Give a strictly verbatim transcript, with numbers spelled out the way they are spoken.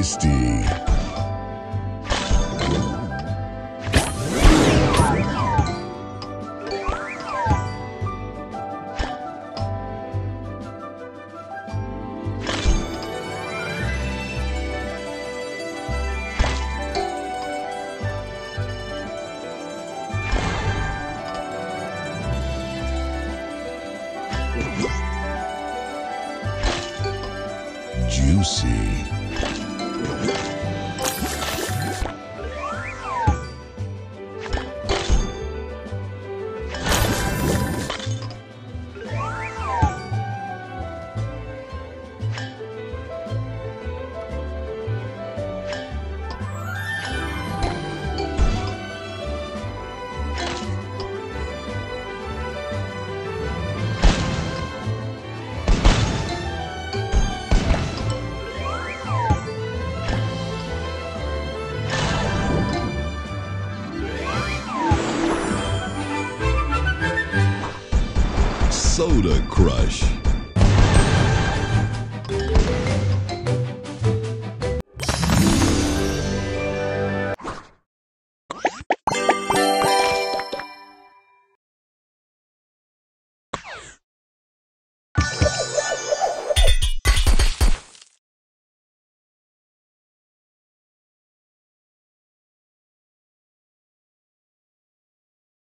tasty. Juicy. Soda Crush.